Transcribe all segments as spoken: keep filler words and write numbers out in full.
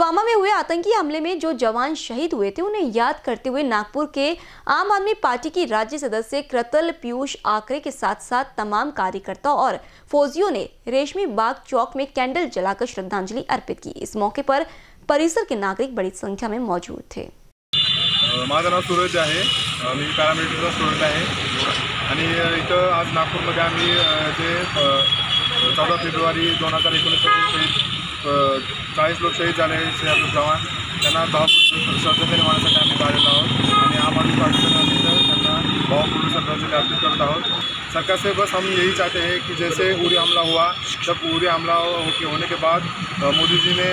पुलवामा में हुए आतंकी हमले में जो जवान शहीद हुए थे उन्हें याद करते हुए नागपुर के आम आदमी पार्टी की राज्य सदस्य कृतल पीयूष आकरे के साथ साथ तमाम कार्यकर्ताओं और फौजियों ने रेशमी बाग चौक में कैंडल जलाकर श्रद्धांजलि अर्पित की। इस मौके पर परिसर के नागरिक बड़ी संख्या में मौजूद थे। माझं नाव सूरज आहे, मी पॅरामिलिटरीचा स्टुडंट आहे आणि इथं आज नागपूरमध्ये आम्ही जे चौदा फेब्रुवारी दोन हजार एकोणीसमध्ये चाळीस लोक शहीद झाले ते आपले जवान त्यांना भावपूर्ण श्रद्धांजली वाहण्यासाठी आम्ही काढलेलो आहोत आणि आम आदमी पार्टीच्या वतीनं त्यांना भावपूर्ण श्रद्धांजली अर्पित करत आहोत। सरकार से बस हम यही चाहते हैं कि जैसे उरी हमला हुआ, जब उरी हमला होने के बाद मोदी जी ने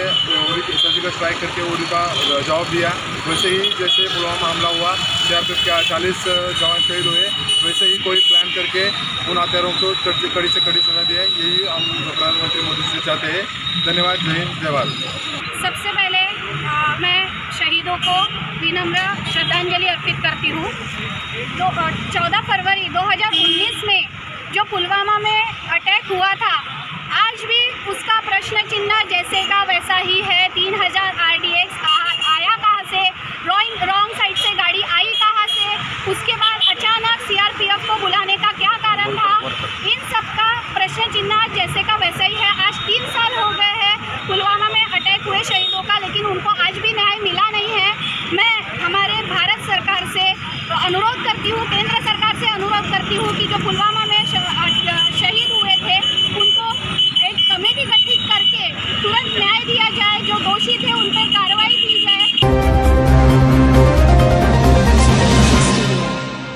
उरी की सर्जिकल स्ट्राइक करके उरी का जवाब दिया, वैसे ही जैसे पुलवामा हमला हुआ जहाँ पर क्या चालीस जवान शहीद हुए, वैसे ही कोई प्लान करके उन हत्यारों को कड़ी से कड़ी सजा दी है। यही हम प्रधानमंत्री मोदी जी चाहते हैं। धन्यवाद। जय हिंद, जय भारत। सबसे पहले मैं शहीदों को विनम्र श्रद्धांजलि अर्पित करती हूँ। चौदह फरवरी दो हज़ार उन्नीस में जो पुलवामा में अटैक हुआ था, आज भी उसका प्रश्न चिन्ह जैसे का वैसा ही है। तीन हज़ार आर डी एक्स आया कहाँ से, रॉन्ग रॉन्ग साइड से गाड़ी आई कहाँ से, उसके बाद अचानक सी आर पी एफ को बुलाने का क्या कारण था, इन सब का प्रश्न चिन्ह जैसे का वैसा ही है। आज तीन साल हो गए हैं पुलवामा में अटैक हुए शहीदों का, लेकिन उनको आज भी न्याय मिला नहीं है। मैं हमारे भारत सरकार से अनुरोध करती हूँ, केंद्र सरकार से अनुरोध करती हूँ कि जो पुलवामा